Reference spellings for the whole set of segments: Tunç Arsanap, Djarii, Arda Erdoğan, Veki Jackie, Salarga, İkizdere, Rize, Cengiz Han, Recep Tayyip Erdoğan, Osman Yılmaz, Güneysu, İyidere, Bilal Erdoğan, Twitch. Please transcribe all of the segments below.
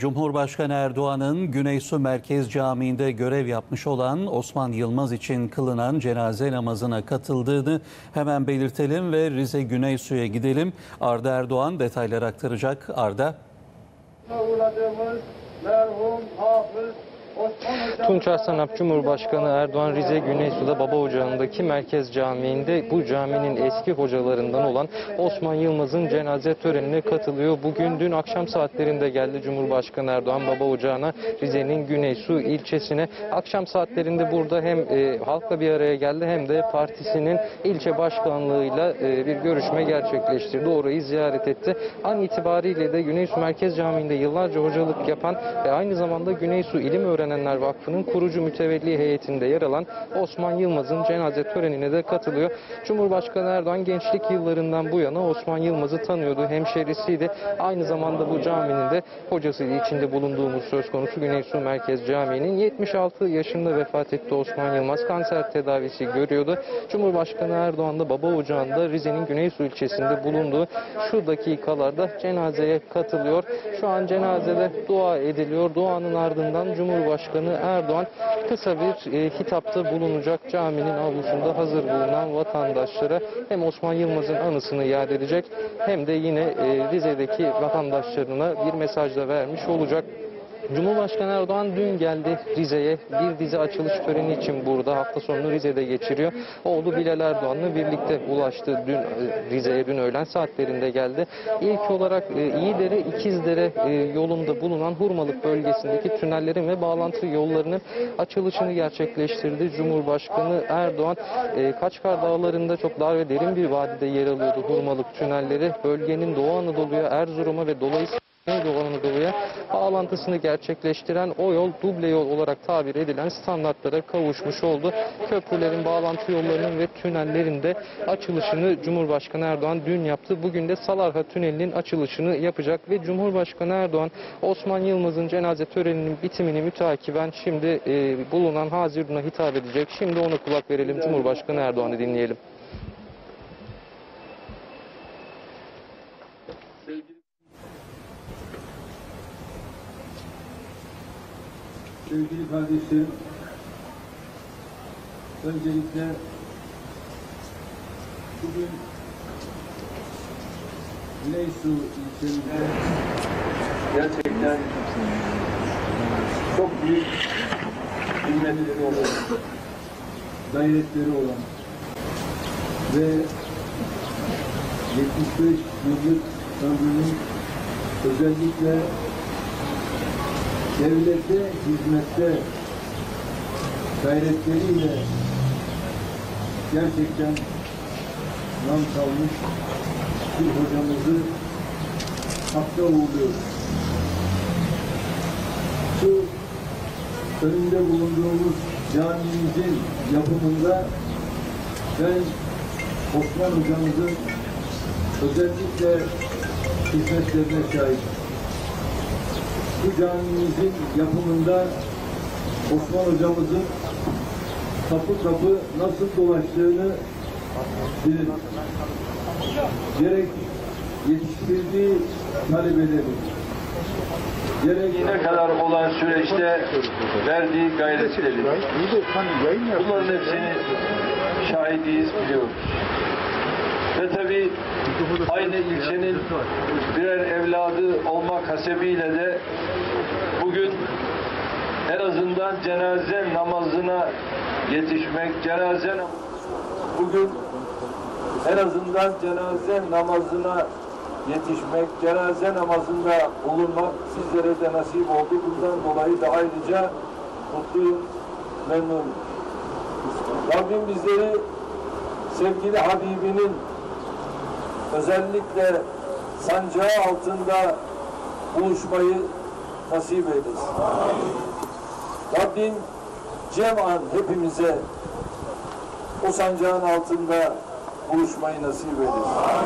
Cumhurbaşkanı Erdoğan'ın Güneysu Merkez Camii'nde görev yapmış olan Osman Yılmaz için kılınan cenaze namazına katıldığını hemen belirtelim ve Rize Güneysu'ya gidelim. Arda Erdoğan detayları aktaracak. Arda. Tunç Arsanap Cumhurbaşkanı Erdoğan Rize Güneysu'da Baba Ocağı'ndaki Merkez Camii'nde bu caminin eski hocalarından olan Osman Yılmaz'ın cenaze törenine katılıyor. Bugün dün akşam saatlerinde geldi Cumhurbaşkanı Erdoğan Baba Ocağı'na, Rize'nin Güneysu ilçesine. Akşam saatlerinde burada hem halkla bir araya geldi hem de partisinin ilçe başkanlığıyla bir görüşme gerçekleştirdi. Orayı ziyaret etti. An itibariyle de Güneysu Merkez Camii'nde yıllarca hocalık yapan ve aynı zamanda Güneysu İlim Öğrenenler Vakfı'nın kurucu mütevelli heyetinde yer alan Osman Yılmaz'ın cenaze törenine de katılıyor. Cumhurbaşkanı Erdoğan gençlik yıllarından bu yana Osman Yılmaz'ı tanıyordu. Hemşerisiydi. Aynı zamanda bu caminin de hocasıydı. İçinde bulunduğumuz söz konusu Güneysu Merkez Camii'nin. 76 yaşında vefat etti Osman Yılmaz. Kanser tedavisi görüyordu. Cumhurbaşkanı Erdoğan da Baba Ocağı'nda Rize'nin Güneysu ilçesinde bulunduğu şu dakikalarda cenazeye katılıyor. Şu an cenazede dua ediliyor. Duanın ardından Cumhurbaşkanı Erdoğan kısa bir hitapta bulunacak. Caminin avlusunda hazır bulunan vatandaşlara hem Osman Yılmaz'ın anısını yad edecek hem de yine Rize'deki vatandaşlarına bir mesaj da vermiş olacak. Cumhurbaşkanı Erdoğan dün geldi Rize'ye. Bir dizi açılış töreni için burada hafta sonunu Rize'de geçiriyor. Oğlu Bilal Erdoğan'la birlikte ulaştı dün Rize'ye, dün öğlen saatlerinde geldi. İlk olarak İyidere, İkizdere yolunda bulunan Hurmalık bölgesindeki tünellerin ve bağlantı yollarının açılışını gerçekleştirdi Cumhurbaşkanı Erdoğan. Kaçkar Dağları'nda çok dar ve derin bir vadide yer alıyordu Hurmalık tünelleri. Bölgenin Doğu Anadolu'ya, Erzurum'a ve dolayısıyla Doğu Anadolu'ya bağlantısını gerçekleştiren o yol, duble yol olarak tabir edilen standartlara kavuşmuş oldu. Köprülerin, bağlantı yollarının ve tünellerin de açılışını Cumhurbaşkanı Erdoğan dün yaptı. Bugün de Salarga Tüneli'nin açılışını yapacak ve Cumhurbaşkanı Erdoğan Osman Yılmaz'ın cenaze töreninin bitimini mütakiben şimdi bulunan Hazirun'a hitap edecek. Şimdi ona kulak verelim, Cumhurbaşkanı Erdoğan'ı dinleyelim. Sevgili kardeşlerim, öncelikle bugün Güneysu ilçemizde gerçekten çok büyük himmetleri olan, gayretleri olan ve 75 yıllık ömrünün özellikle devlete, hizmette gayretleriyle gerçekten nam salmış bir hocamızı hakka uğurluyoruz. Şu önünde bulunduğumuz camimizin yapımında ben Osman hocamızın özellikle hizmetlerine şahidim. Bu camimizin yapımında Osman hocamızın kapı kapı nasıl dolaştığını bilir. Gerek yetiştirdiği talebeleri, gerekine kadar olan süreçte verdiği gayretleri, bunların hepsini şahidiyiz, biliyoruz. Ve tabii aynı ilçenin birer evladı olmak hasebiyle de bugün en azından cenaze namazına yetişmek, cenaze namazında bulunmak sizlere de nasip oldu. Bundan dolayı da ayrıca mutluyum, memnunum. Rabbim bizleri sevgili Habibinin özellikle sancağı altında buluşmayı nasip eylesin. Rabbim cem'an hepimize o sancağın altında buluşmayı nasip eylesin.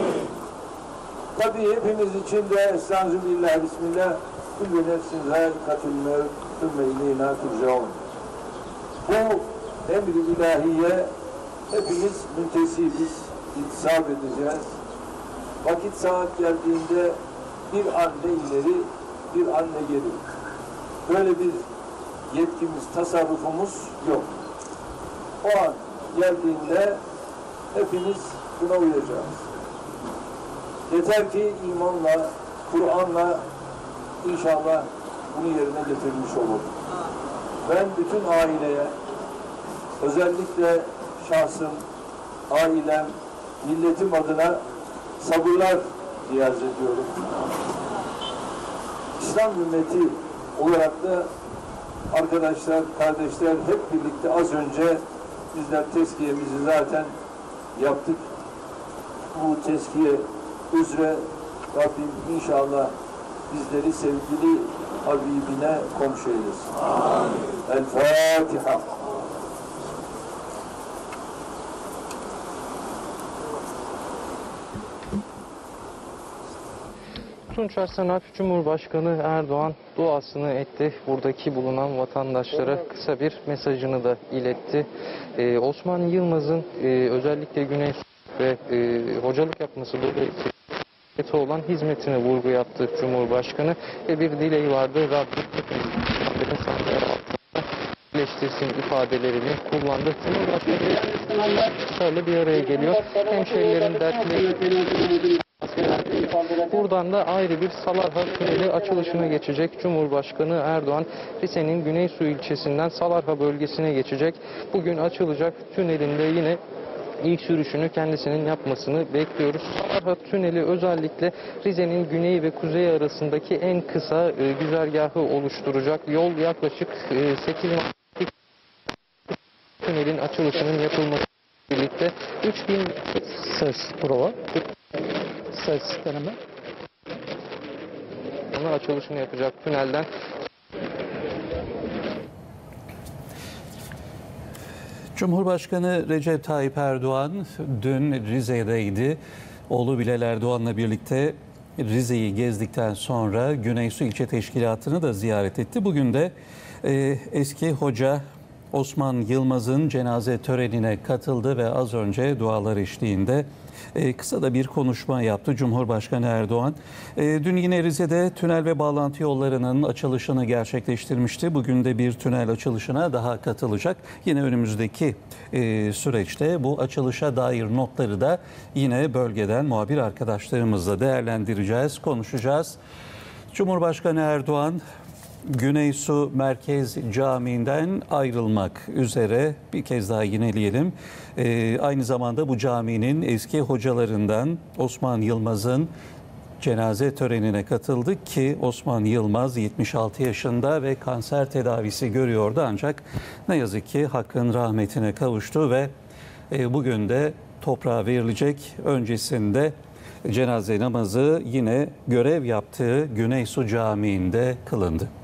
Tabii hepimiz için de Estağfirullah, Bismillah, kullu nefsin zâikatul mevt, sümme ileynâ turcaun. Bu emri ilahiye hepimiz müntesibiz, intisap edeceğiz. Vakit saat geldiğinde bir an ne ileri bir anne geliyor. Böyle bir yetkimiz, tasarrufumuz yok. O an geldiğinde hepimiz buna uyacağız. Yeter ki imanla, Kur'an'la inşallah bunu yerine getirmiş olur. Ben bütün aileye, özellikle şahsım, ailem, milletim adına sabırlar diyaz ediyorum. İslam ümmeti olarak da arkadaşlar, kardeşler hep birlikte az önce bizler tezkiyemizi zaten yaptık. Bu tezkiye üzere Rabbim inşallah bizleri sevgili Habibine komşu eylesin. El Fatiha. Tunç Arsanap Cumhurbaşkanı Erdoğan duasını etti. Buradaki bulunan vatandaşlara kısa bir mesajını da iletti. Osman Yılmaz'ın özellikle Güneysu ve hocalık yapması burada olan hizmetine vurgu yaptı Cumhurbaşkanı ve bir dileği vardı. Rabbim birleştirsin ifadelerini kullandı. Cumhurbaşkanı bir araya geliyor. Hemşehrilerin dertleri buradan da ayrı bir Salarga Tüneli açılışına geçecek. Cumhurbaşkanı Erdoğan Rize'nin Güneysu ilçesinden Salarga bölgesine geçecek. Bugün açılacak tünelinde yine İlk sürüşünü kendisinin yapmasını bekliyoruz. Salarga Tüneli özellikle Rize'nin güneyi ve kuzeyi arasındaki en kısa güzergahı oluşturacak. Yol yaklaşık 8 Mart'lık tünelin açılışının yapılması birlikte 3000 ses prova ses deneme açılışını yapacak tünelden. Cumhurbaşkanı Recep Tayyip Erdoğan dün Rize'deydi. Oğlu Bilal Erdoğan'la birlikte Rize'yi gezdikten sonra Güneysu İlçe Teşkilatı'nı da ziyaret etti. Bugün de eski hoca Osman Yılmaz'ın cenaze törenine katıldı ve az önce dualar eşliğinde kısa da bir konuşma yaptı Cumhurbaşkanı Erdoğan. Dün yine Rize'de tünel ve bağlantı yollarının açılışını gerçekleştirmişti. Bugün de bir tünel açılışına daha katılacak. Yine önümüzdeki süreçte bu açılışa dair notları da yine bölgeden muhabir arkadaşlarımızla değerlendireceğiz, konuşacağız. Cumhurbaşkanı Erdoğan Güneysu Merkez Camii'nden ayrılmak üzere bir kez daha yineleyelim. Aynı zamanda bu caminin eski hocalarından Osman Yılmaz'ın cenaze törenine katıldı ki Osman Yılmaz 76 yaşında ve kanser tedavisi görüyordu. Ancak ne yazık ki Hakk'ın rahmetine kavuştu ve bugün de toprağa verilecek. Öncesinde cenaze namazı yine görev yaptığı Güneysu Camii'nde kılındı.